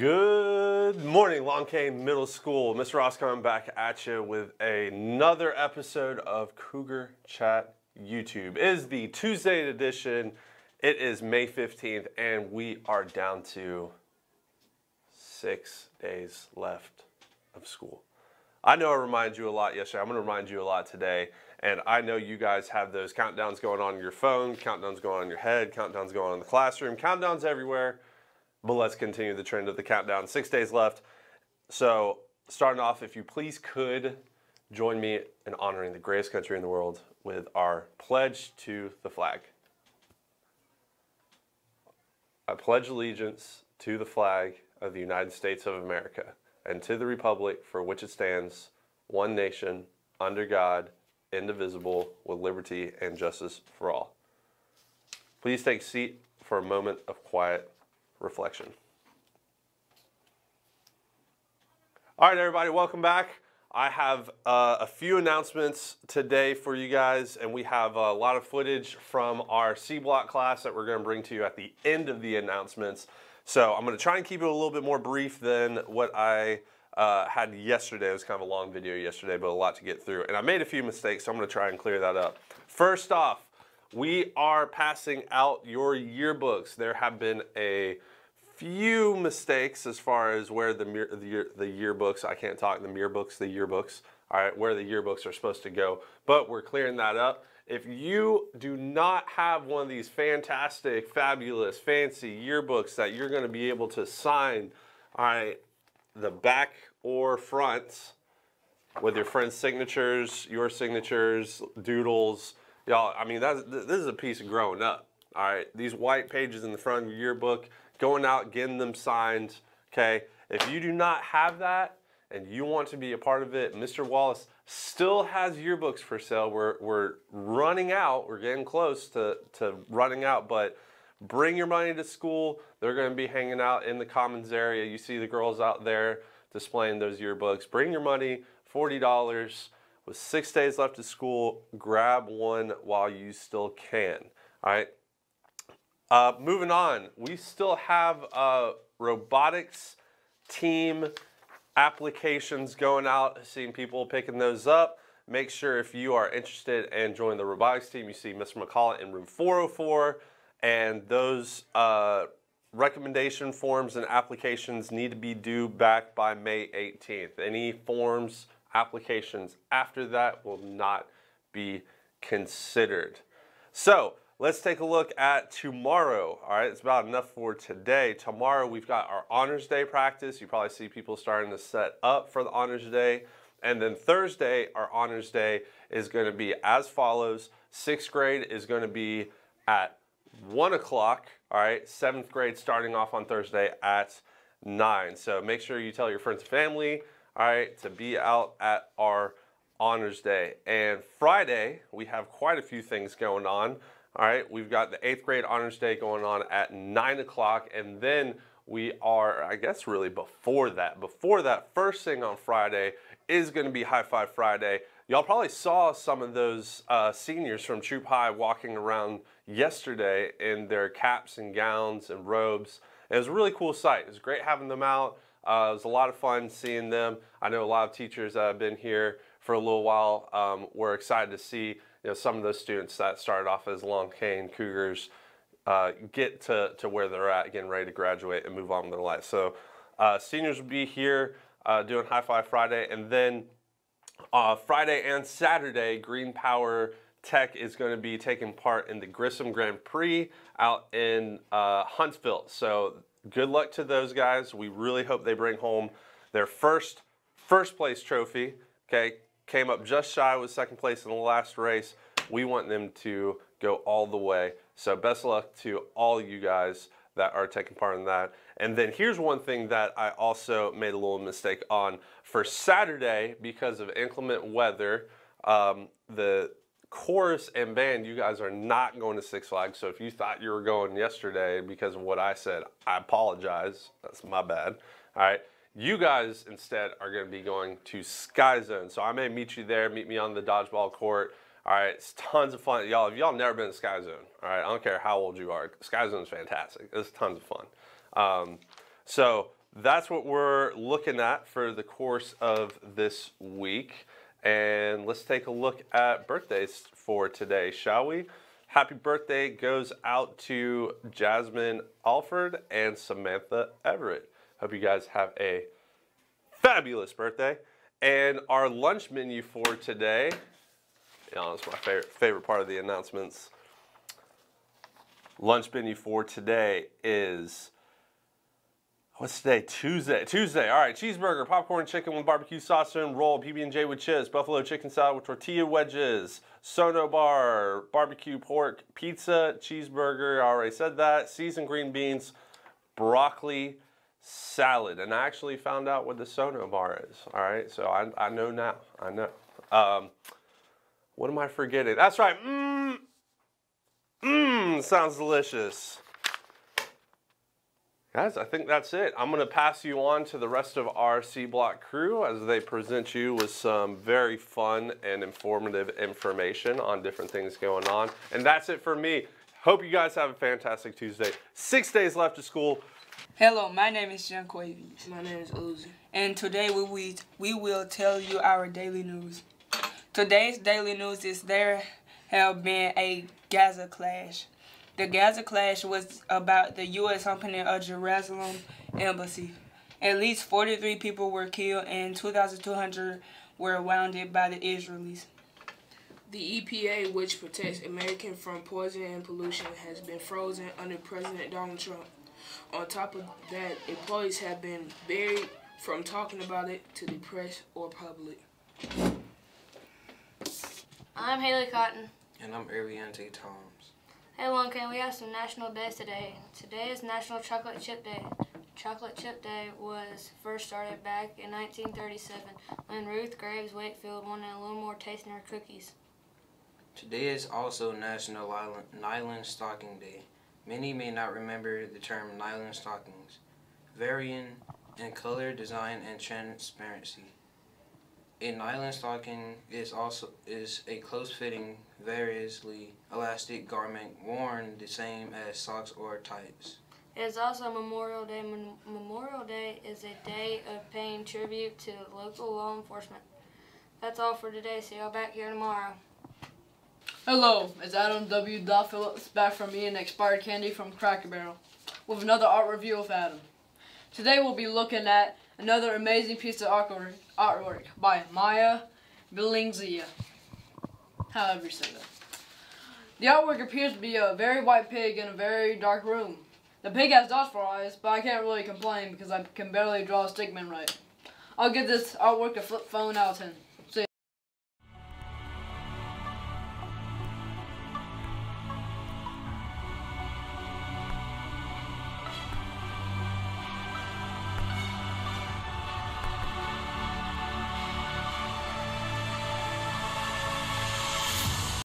Good morning, Long Cane Middle School. Mr. Oscom back at you with another episode of Cougar Chat YouTube. It is the Tuesday edition. It is May 15th, and we are down to 6 days left of school. I know I reminded you a lot yesterday. I'm going to remind you a lot today. And I know you guys have those countdowns going on your phone, countdowns going on your head, countdowns going on in the classroom, countdowns everywhere. But let's continue the trend of the countdown. 6 days left. So starting off, if you please could join me in honoring the greatest country in the world with our pledge to the flag. I pledge allegiance to the flag of the United States of America and to the republic for which it stands, one nation, under God, indivisible, with liberty and justice for all. Please take a seat for a moment of quiet reflection. All right, everybody, welcome back. I have a few announcements today for you guys, and we have a lot of footage from our C block class that we're going to bring to you at the end of the announcements. So I'm going to try and keep it a little bit more brief than what I had yesterday. It was kind of a long video yesterday, but a lot to get through, and I made a few mistakes, so I'm going to try and clear that up. First off, we are passing out your yearbooks. There have been a few mistakes as far as where the yearbooks, I can't talk, the yearbooks, all right, where the yearbooks are supposed to go, but we're clearing that up. If you do not have one of these fantastic, fabulous, fancy yearbooks that you're going to be able to sign, all right, the back or front with your friend's signatures, your signatures, doodles, y'all, I mean, this is a piece of growing up, all right? These white pages in the front of your yearbook, going out, getting them signed, okay? If you do not have that and you want to be a part of it, Mr. Wallace still has yearbooks for sale. We're running out. We're getting close to running out, but bring your money to school. They're going to be hanging out in the commons area. You see the girls out there displaying those yearbooks. Bring your money, $40. With 6 days left of school, grab one while you still can. All right. Moving on, we still have robotics team applications going out. Seeing people picking those up. Make sure if you are interested in joining the robotics team, you see Mr. McCullough in room 404, and those recommendation forms and applications need to be due back by May 18th. Any forms, applications after that will not be considered. So let's take a look at tomorrow. All right, it's about enough for today. Tomorrow we've got our Honors Day practice. You probably see people starting to set up for the Honors Day. And then Thursday, our Honors Day is going to be as follows. 6th grade is going to be at 1 o'clock. All right, 7th grade starting off on Thursday at 9. So make sure you tell your friends and family, all right, to be out at our Honors Day. And Friday, we have quite a few things going on. All right, we've got the 8th grade Honors Day going on at 9 o'clock. And then we are, I guess, really before that, first thing on Friday is going to be High Five Friday. Y'all probably saw some of those seniors from Troop High walking around yesterday in their caps and gowns and robes. And it was a really cool sight. It was great having them out. It was a lot of fun seeing them. I know a lot of teachers that have been here for a little while were excited to see, you know, some of those students that started off as Long Cane Cougars get to where they're at, getting ready to graduate and move on with their life. So seniors will be here doing High Five Friday. And then Friday and Saturday, Green Power Tech is going to be taking part in the Grissom Grand Prix out in Huntsville. So good luck to those guys. We really hope they bring home their first place trophy. Okay, came up just shy with second place in the last race. We want them to go all the way. So best of luck to all you guys that are taking part in that. And then here's one thing that I also made a little mistake on. For Saturday, because of inclement weather, the chorus and band, you guys are not going to Six Flags. So if you thought you were going yesterday because of what I said, I apologize. That's my bad. All right. You guys instead are going to be going to Sky Zone. So I may meet you there. Meet me on the dodgeball court. All right. It's tons of fun. Y'all, if y'all never been to Sky Zone, all right, I don't care how old you are. Sky Zone is fantastic. It's tons of fun. So that's what we're looking at for the course of this week. And let's take a look at birthdays for today, shall we? Happy birthday goes out to Jasmine Alford and Samantha Everett. Hope you guys have a fabulous birthday. And our lunch menu for today, you know, it's my favorite part of the announcements. Lunch menu for today is, what's today? Tuesday. Tuesday. All right. Cheeseburger, popcorn, chicken with barbecue sauce and roll, PB&J with chips, buffalo chicken salad with tortilla wedges, sono bar, barbecue pork, pizza, cheeseburger. I already said that. Seasoned green beans, broccoli salad. And I actually found out what the sono bar is. All right. So I know now. I know. What am I forgetting? That's right. Sounds delicious. Guys, I think that's it. I'm gonna pass you on to the rest of our C Block crew as they present you with some very fun and informative information on different things going on. And that's it for me. Hope you guys have a fantastic Tuesday. 6 days left of school. Hello, my name is John Cuevas. My name is Uzi. And today we will tell you our daily news. Today's daily news is there have been a Gaza clash. The Gaza clash was about the U.S. opening a Jerusalem embassy. At least 43 people were killed and 2,200 were wounded by the Israelis. The EPA, which protects Americans from poison and pollution, has been frozen under President Donald Trump. On top of that, employees have been buried from talking about it to the press or public. I'm Haley Cotton. And I'm Ariante Toms. Hey, Long Cane, we have some national days today. Today is National Chocolate Chip Day. Chocolate Chip Day was first started back in 1937 when Ruth Graves Wakefield wanted a little more taste in her cookies. Today is also National Nylon Stocking Day. Many may not remember the term nylon stockings, varying in color, design, and transparency. A nylon stocking is a close-fitting, variously elastic garment worn the same as socks or tights. It is also Memorial Day. Memorial Day is a day of paying tribute to local law enforcement. That's all for today. See y'all back here tomorrow. Hello, it's Adam W. Phillips back from Eating Expired Candy from Cracker Barrel with another art review of Adam. Today we'll be looking at another amazing piece of artwork by Maya Bilingsia. However you say that. The artwork appears to be a very white pig in a very dark room. The pig has dots for eyes, but I can't really complain because I can barely draw a stickman right. I'll give this artwork a flip phone out of 10.